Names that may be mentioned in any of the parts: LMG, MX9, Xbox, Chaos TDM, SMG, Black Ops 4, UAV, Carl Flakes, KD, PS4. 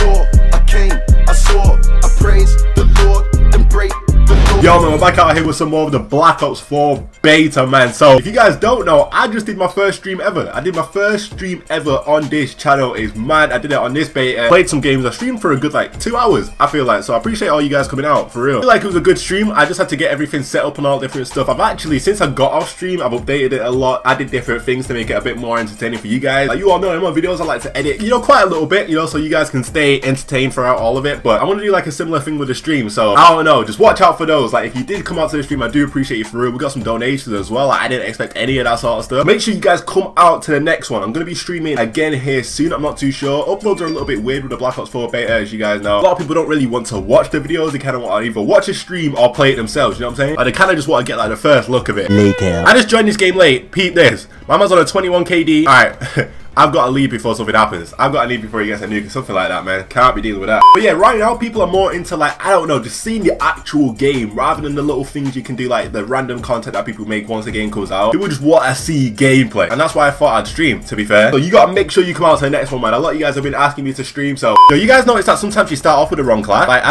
saw, I came, I saw, I praise the Lord, then break the Lord. Yo man, we're back out here with some more of the Black Ops 4 beta, man. So if you guys don't know, I just did my first stream ever. I did my first stream ever on this channel. It's mad. I did it on this beta, played some games. I streamed for a good like 2 hours, I feel like. So I appreciate all you guys coming out, for real. I feel like it was a good stream. I just had to get everything set up and all different stuff. I've actually, since I got off stream, I've updated it a lot. I did different things to make it a bit more entertaining for you guys. Like you all know, in my videos I like to edit, you know, quite a little bit, you know, so you guys can stay entertained throughout all of it. But I want to do like a similar thing with the stream. So I don't know, just watch out for those. Like if you did come out to the stream, I do appreciate you, for real. We got some donations as well. Like, I didn't expect any of that sort of stuff. Make sure you guys come out to the next one. I'm gonna be streaming again here soon. I'm not too sure. Uploads are a little bit weird with the Black Ops 4 beta, as you guys know. A lot of people don't really want to watch the videos. They kind of want to either watch a stream or play it themselves. You know what I'm saying? Like, they kind of just want to get like the first look of it. Later. I just joined this game late. Peep this. My man's on a 21 KD. All right. I've got to leave before something happens. I've got to leave before he gets a nuke or something like that, man. Can't be dealing with that. But yeah, right now people are more into like, I don't know, just seeing the actual game rather than the little things you can do, like the random content that people make once the game comes out. People just want to see gameplay, and that's why I thought I'd stream, to be fair. So you got to make sure you come out to the next one, man. A lot of you guys have been asking me to stream, so you guys notice that sometimes you start off with the wrong class. Like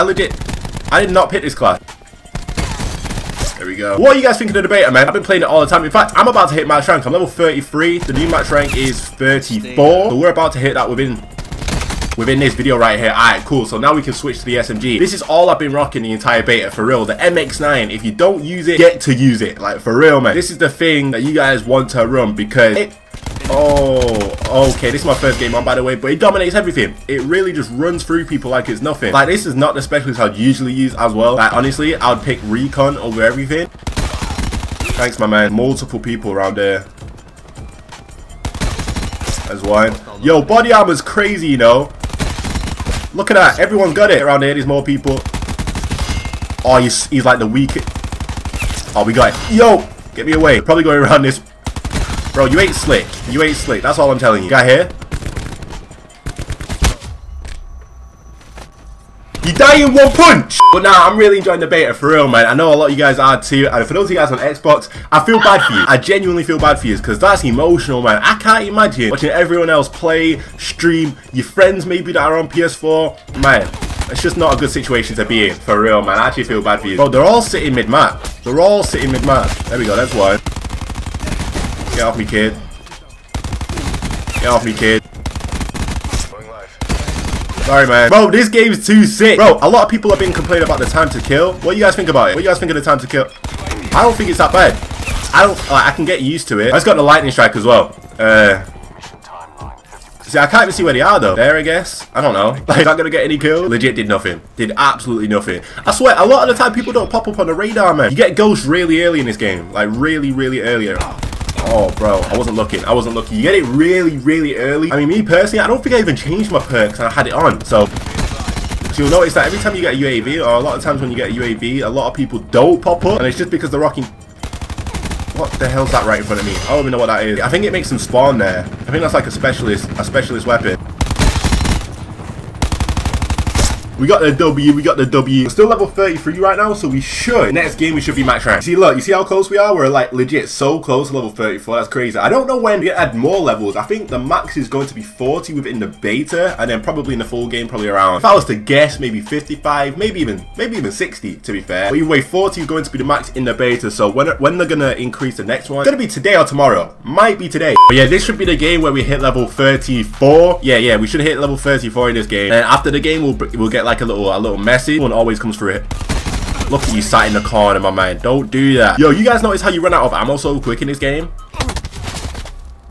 I did not pick this class. There we go. What are you guys thinking of the beta, man? I've been playing it all the time. In fact, I'm about to hit match rank. I'm level 33. The new match rank is 34. So we're about to hit that within this video right here. Alright, cool. So now we can switch to the SMG. This is all I've been rocking the entire beta, for real. The MX9. If you don't use it, get to use it. Like, for real, man. This is the thing that you guys want to run because it... Oh, okay, this is my first game on, by the way, but it dominates everything. It really just runs through people like it's nothing. Like, this is not the specialist I'd usually use as well. Like, honestly, I would pick recon over everything. Thanks, my man. Multiple people around there. That's why. Yo, body armor's crazy, you know. Look at that. Everyone's got it. Around here, there's more people. Oh, he's like the weakest. Oh, we got it. Yo, get me away. Probably going around this. Bro, you ain't slick. You ain't slick. That's all I'm telling you. Guy here. You die in one punch! But nah, I'm really enjoying the beta, for real, man. I know a lot of you guys are too. And for those of you guys on Xbox, I feel bad for you. I genuinely feel bad for you, because that's emotional, man. I can't imagine watching everyone else play, stream, your friends maybe that are on PS4. Man, it's just not a good situation to be in, for real, man. I actually feel bad for you. Bro, they're all sitting mid-map. They're all sitting mid-map. There we go, that's why. Get off me, kid. Get off me, kid. Sorry, man. Bro, this game's too sick. Bro, a lot of people have been complaining about the time to kill. What do you guys think about it? What do you guys think of the time to kill? I don't think it's that bad. I don't... I can get used to it. I just got the lightning strike as well. See, I can't even see where they are, though. There, I guess. I don't know. Like, not gonna get any kills. Legit did nothing. Did absolutely nothing. I swear, a lot of the time, people don't pop up on the radar, man. You get ghosts really early in this game. Like, really, really early. Oh, bro, I wasn't looking. I wasn't looking. You get it really, really early. I mean, me personally, I don't think I even changed my perks and I had it on. So you'll notice that every time you get a UAV, or a lot of times when you get a UAV, a lot of people don't pop up. And it's just because they're rocking... What the hell's that right in front of me? I don't even know what that is. I think it makes them spawn there. I think that's like a specialist weapon. We got the W, we got the W. We're still level 33 right now, so we should. Next game, we should be match rank. See, look, you see how close we are? We're like legit so close to level 34. That's crazy. I don't know when we add more levels. I think the max is going to be 40 within the beta, and then probably in the full game, probably around, if I was to guess, maybe 55, maybe even 60, to be fair. But either way, 40 is going to be the max in the beta, so when they're going to increase the next one, it's going to be today or tomorrow. Might be today. But yeah, this should be the game where we hit level 34. Yeah, we should hit level 34 in this game. And after the game, we'll get like a little message. One always comes through it. Look at you sat in the corner, my man. Don't do that. Yo, you guys notice how you run out of ammo so quick in this game?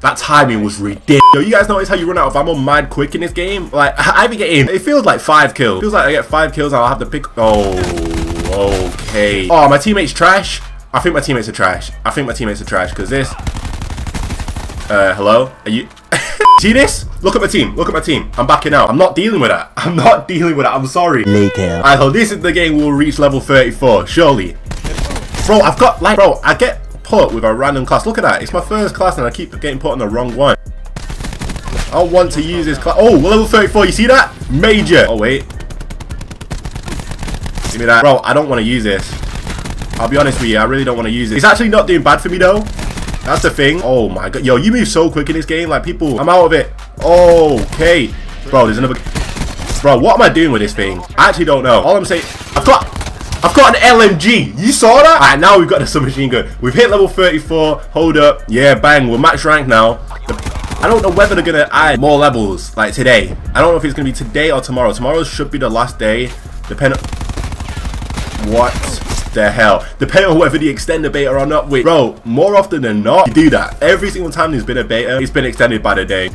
That timing was ridiculous. Yo, you guys notice how you run out of ammo mad quick in this game? Like, I've been getting, it feels like 5 kills. It feels like I get 5 kills and I'll have to pick. Oh, okay. Oh, my teammates trash. I think my teammates are trash. I think my teammates are trash because this. Hello? Are you... See this? Look at my team. Look at my team. I'm backing out. I'm not dealing with that. I'm not dealing with that. I'm sorry. Later. I hope this is the game we'll reach level 34. Surely. Bro, I've got like... Bro, I get put with a random class. Look at that. It's my first class and I keep getting put on the wrong one. I want to use this class. Oh, level 34. You see that? Major. Oh, wait. Give me that. Bro, I don't want to use this. I'll be honest with you. I really don't want to use it. It's actually not doing bad for me though. That's the thing. Oh my god. Yo, you move so quick in this game. Like, people... I'm out of it. Okay. Bro, there's another... Bro, what am I doing with this thing? I actually don't know. All I'm saying, I've got an LMG. You saw that? Alright, now we've got the submachine gun. We've hit level 34. Hold up. Yeah, bang. We're max rank now. I don't know whether they're going to add more levels, like today. I don't know if it's going to be today or tomorrow. Tomorrow should be the last day. Depending on... What the hell? Depending on whether they extend the beta or not. Wait, bro, more often than not, you do that. Every single time there's been a beta, it's been extended by the day.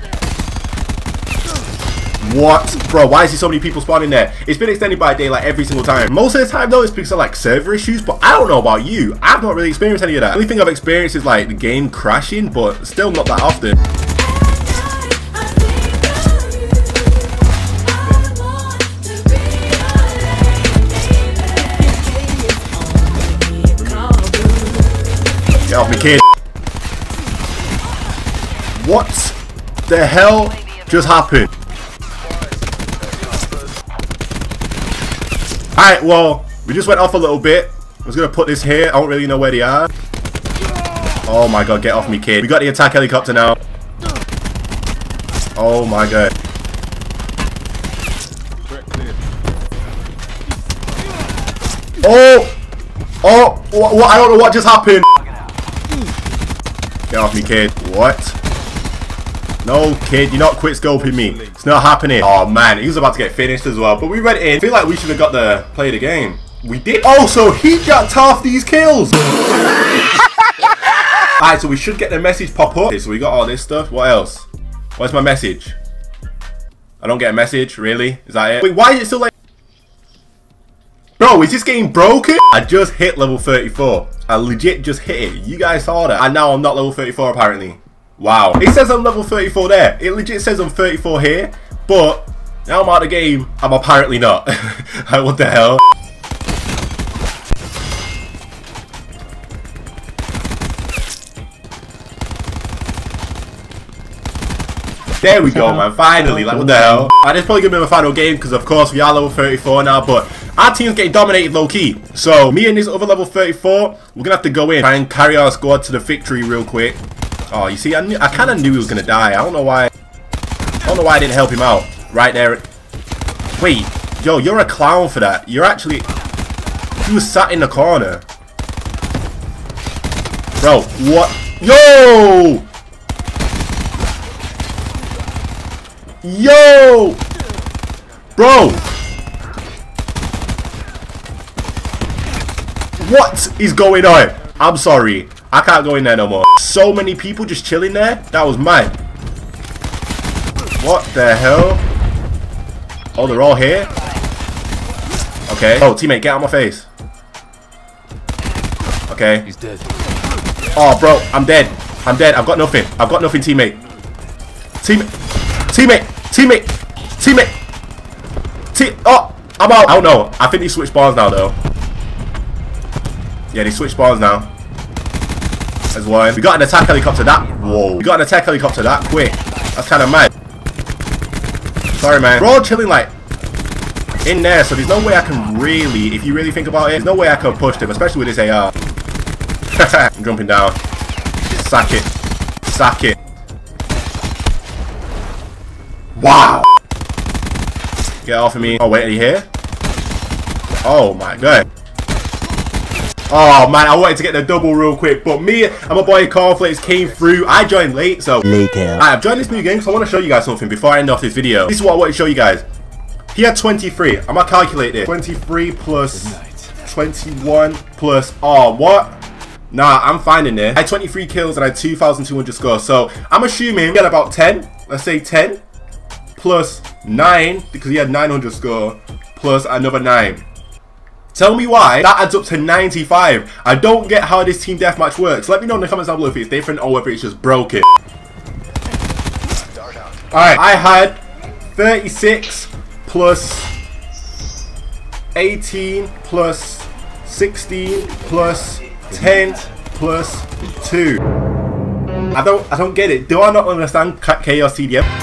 What? Bro, why is there so many people spawning there? It's been extended by a day like every single time. Most of the time though, it's because of like server issues, but I don't know about you. I've not really experienced any of that. The only thing I've experienced is like the game crashing, but still not that often. Get off me, kid. What the hell just happened? Alright, well, we just went off a little bit. I was going to put this here. I don't really know where they are. Oh my god, get off me, kid. We got the attack helicopter now. Oh my god. Oh! Oh! What? I don't know what just happened. Get off me, kid. What? No, kid, you're not quick scoping me. It's not happening. Oh man, he was about to get finished as well. But we went in. I feel like we should have got to play the game. We did. Oh, so he jacked half these kills. Alright, so we should get the message pop up. Okay, so we got all this stuff. What else? Where's my message? I don't get a message, really? Is that it? Wait, why is it still like... Bro, is this game broken? I just hit level 34. I legit just hit it. You guys saw that. And now I'm not level 34 apparently. Wow. It says I'm level 34 there. It legit says I'm 34 here, but now I'm out of the game. I'm apparently not. What the hell? There we go, man. Finally. Like, what the hell? Alright, it's probably going to be my final game because, of course, we are level 34 now, but our team's getting dominated low-key. So, me and this other level 34, we're going to have to go in, try and carry our squad to the victory real quick. Oh, you see, I kind of knew he was going to die. I don't know why. I don't know why I didn't help him out. Right there. Wait. Yo, you're a clown for that. You're actually... You were sat in the corner. Bro, what? Yo! Yo! Bro! What is going on? I'm sorry. I can't go in there no more. So many people just chilling there. That was mine. What the hell? Oh, they're all here? Okay. Oh, teammate, get out of my face. Okay. He's dead. Oh, bro. I'm dead. I'm dead. I've got nothing. I've got nothing, teammate. Teammate. Teammate! Teammate! Teammate! Oh! I'm out! I don't know. I think they switched spawns now, though. Yeah, they switched spawns now. That's why. We got an attack helicopter that... Whoa. We got an attack helicopter that quick. That's kind of mad. Sorry, man. We're all chilling, like, in there, so there's no way I can really... If you really think about it, there's no way I can push them, especially with this AR. I'm jumping down. Sack it. Sack it. Wow! Get off of me. Oh, wait, are you here? Oh my god. Oh man, I wanted to get the double real quick, but me and my boy Carl Flakes came through. I joined late, so. Later. I've joined this new game, so I want to show you guys something before I end off this video. This is what I want to show you guys. He had 23. I'm gonna calculate this. 23 plus 21 plus. Oh, what? Nah, I'm finding it. I had 23 kills and I had 2,200 scores, so I'm assuming we had about 10. Let's say 10. Plus 9, because he had 900 score, plus another 9. Tell me why that adds up to 95. I don't get how this team deathmatch works. Let me know in the comments down below if it's different or whether it's just broken. Alright, I had 36 plus 18 plus 16 plus 10 plus 2. I don't get it. Do I not understand Chaos TDM?